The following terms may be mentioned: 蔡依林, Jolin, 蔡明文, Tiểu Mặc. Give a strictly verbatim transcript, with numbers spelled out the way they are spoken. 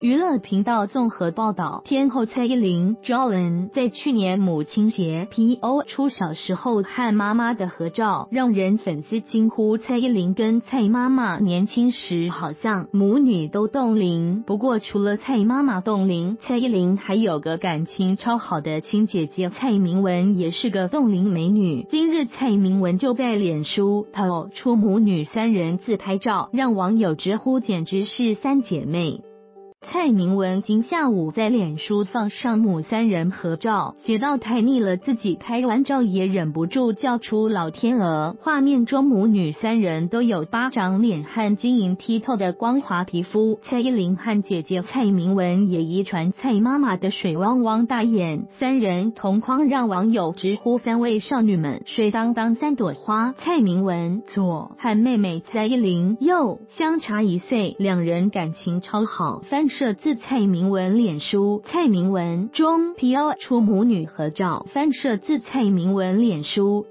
娱乐频道综合报道，天后蔡依林 Jolin 在去年母亲节 P O 出小时候和妈妈的合照，让人粉丝惊呼蔡依林跟蔡妈妈年轻时好像，母女都冻龄。不过除了蔡妈妈冻龄，蔡依林还有个感情超好的亲姐姐蔡明文，也是个冻龄美女。今日蔡明文就在脸书透出母女三人自拍照，让网友直呼简直是三姐妹。 蔡明文今下午在脸书放上母三人合照，写到太腻了，自己拍完照也忍不住叫出老天鹅。画面中母女三人都有巴掌脸和晶莹剔透的光滑皮肤，蔡依林和姐姐蔡明文也遗传蔡妈妈的水汪汪大眼，三人同框让网友直呼三位少女们水当当三朵花。蔡明文左和妹妹蔡依林右相差一岁，两人感情超好。翻 摄自蔡明文脸书，蔡明文中 P O 出母女合照。翻摄自蔡明文脸书。